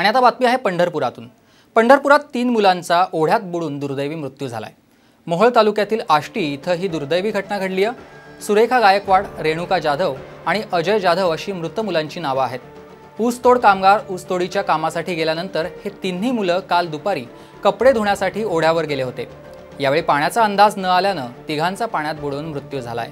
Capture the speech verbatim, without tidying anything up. आणि आता बातमी आहे पंढरपुरातून। पंढरपुरात तीन मुलांचा ओढ्यात बुडून दुर्दैवी मृत्यू झालाय। मोहोळ तालुक्यातील आष्टी इथं ही दुर्दैवी घटना घडली आहे। सुरेखा गायकवाड, रेणुका जाधव आणि अजय जाधव अशी मृत मुलांची नावे आहेत। ऊसतोड कामगार ऊसतोडीच्या कामासाठी गेल्यानंतर हे तिन्ही मुलं काल दुपारी कपडे धुण्यासाठी ओढ्यावर गेले होते। यावेळी पाण्याचा अंदाज न आल्याने तिघांचा पाण्यात बुडून मृत्यू झालाय।